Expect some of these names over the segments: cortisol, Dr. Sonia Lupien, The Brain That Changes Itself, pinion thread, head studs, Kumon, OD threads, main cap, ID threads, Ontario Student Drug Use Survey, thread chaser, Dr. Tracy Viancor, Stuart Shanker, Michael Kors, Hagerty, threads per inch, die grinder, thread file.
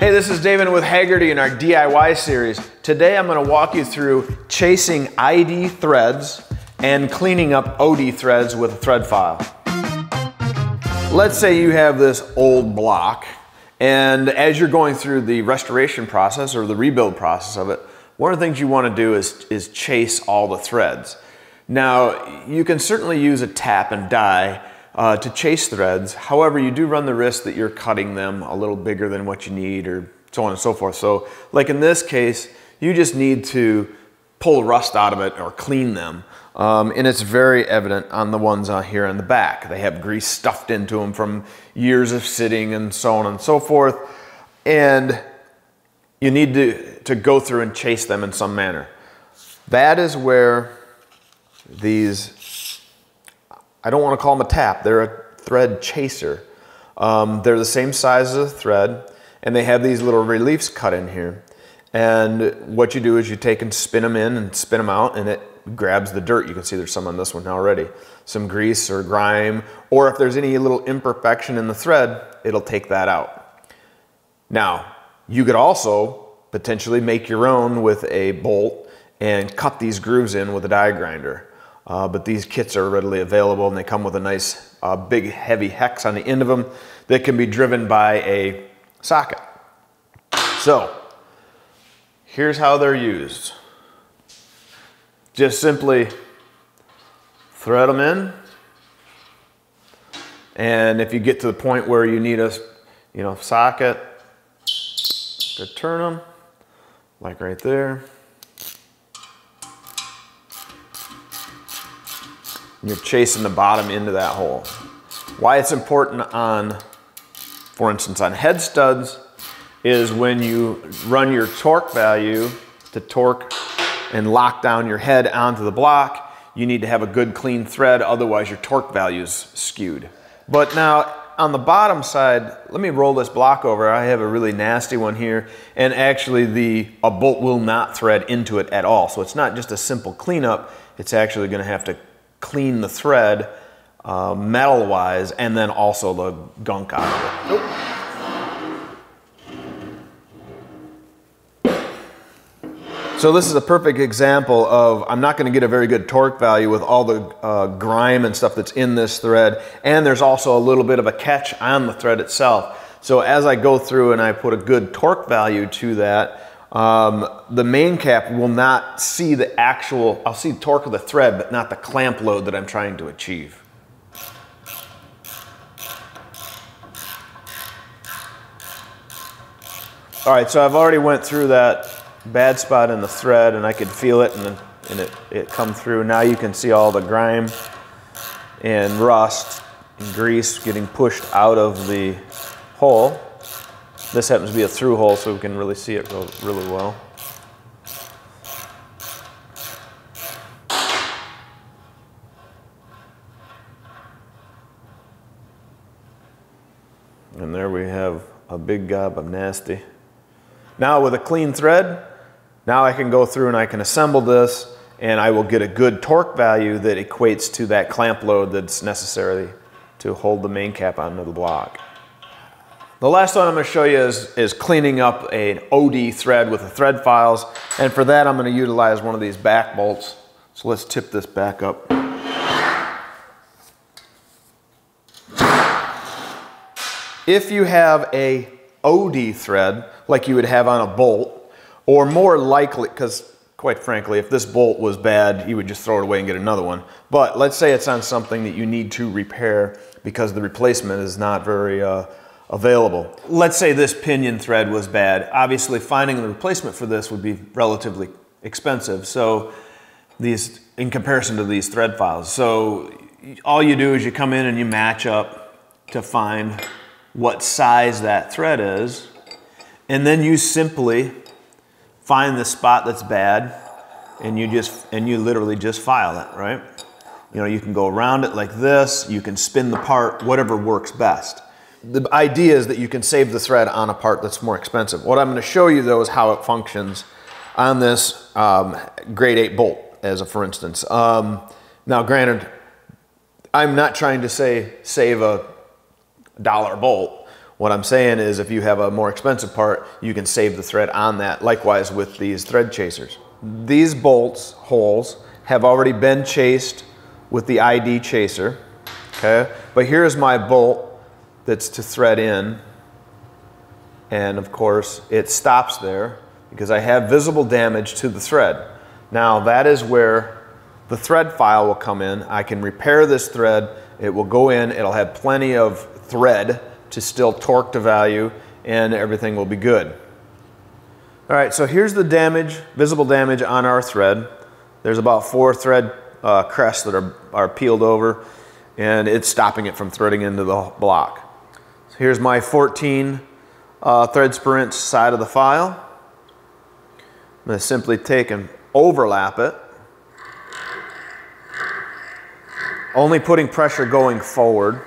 Hey, this is David with Hagerty in our DIY series. Today I'm going to walk you through chasing ID threads and cleaning up OD threads with a thread file. Let's say you have this old block, and as you're going through the restoration process or the rebuild process of it, one of the things you want to do is chase all the threads. Now, you can certainly use a tap and die to chase threads. However, you do run the risk that you're cutting them a little bigger than what you need, or so on and so forth. So like in this case, you just need to pull rust out of it or clean them. And it's very evident on the ones here in the back. They have grease stuffed into them from years of sitting and so on and so forth. And you need to go through and chase them in some manner. That is where these, I don't want to call them a tap, they're a thread chaser. They're the same size as a thread, and they have these little reliefs cut in here. And what you do is you take and spin them in and spin them out, and it grabs the dirt. You can see there's some on this one already. Some grease or grime, or if there's any little imperfection in the thread, it'll take that out. Now, you could also potentially make your own with a bolt and cut these grooves in with a die grinder. But these kits are readily available, and they come with a nice big heavy hex on the end of them that can be driven by a socket. So here's how they're used. Just simply thread them in, and if you get to the point where you need a socket to turn them, like right there, and you're chasing the bottom into that hole. Why it's important on, for instance, on head studs is when you run your torque value to torque and lock down your head onto the block, you need to have a good clean thread, otherwise your torque value's skewed. But now on the bottom side, let me roll this block over. I have a really nasty one here, and actually a bolt will not thread into it at all. So it's not just a simple cleanup, it's actually gonna have to clean the thread metal-wise, and then also the gunk out of it. Nope. So this is a perfect example of, I'm not gonna get a very good torque value with all the grime and stuff that's in this thread, and there's also a little bit of a catch on the thread itself. So as I go through and I put a good torque value to that, the main cap will not see the actual, I'll see the torque of the thread, but not the clamp load that I'm trying to achieve. All right, so I've already went through that bad spot in the thread, and I could feel it, and it come through. Now you can see all the grime and rust and grease getting pushed out of the hole. This happens to be a through hole, so we can really see it really well. And there we have a big gob of nasty. Now with a clean thread, now I can go through and I can assemble this, and I will get a good torque value that equates to that clamp load that's necessary to hold the main cap onto the block. The last one I'm going to show you is cleaning up an OD thread with the thread files, and for that I'm going to utilize one of these back bolts. So let's tip this back up. If you have a OD thread like you would have on a bolt, or more likely, because quite frankly, if this bolt was bad, you would just throw it away and get another one. But let's say it's on something that you need to repair because the replacement is not very available. Let's say this pinion thread was bad. Obviously, finding the replacement for this would be relatively expensive. So these, in comparison to these thread files. So all you do is you come in and you match up to find what size that thread is, and then you simply find the spot that's bad, and you literally just file it, right? You know, you can go around it like this, you can spin the part, whatever works best. The idea is that you can save the thread on a part that's more expensive. What I'm going to show you though is how it functions on this grade 8 bolt, as a for instance. Now granted, I'm not trying to say save a $1 bolt What I'm saying is if you have a more expensive part, you can save the thread on that. Likewise with these thread chasers. These bolts, holes, have already been chased with the ID chaser, okay? But here's my bolt that's to thread in. And of course, it stops there because I have visible damage to the thread. Now that is where the thread file will come in. I can repair this thread. It will go in, it'll have plenty of thread to still torque to value, and everything will be good. All right, so here's the damage, visible damage on our thread. There's about 4 thread crests that are peeled over, and it's stopping it from threading into the block. So here's my 14 threads per inch side of the file. I'm going to simply take and overlap it, only putting pressure going forward.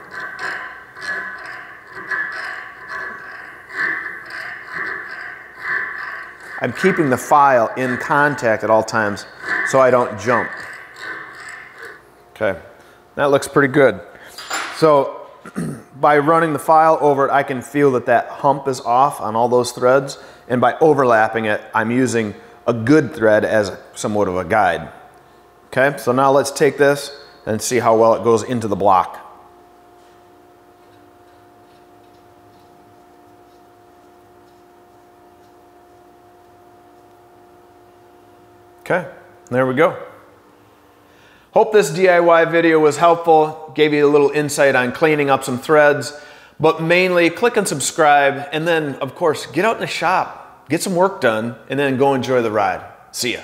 I'm keeping the file in contact at all times so I don't jump. Okay, that looks pretty good. So by running the file over it, I can feel that that hump is off on all those threads, and by overlapping it, I'm using a good thread as somewhat of a guide. Okay, so now let's take this and see how well it goes into the block. Okay, there we go. Hope this DIY video was helpful, gave you a little insight on cleaning up some threads, but mainly click and subscribe, and then of course, get out in the shop, get some work done, and then go enjoy the ride. See ya.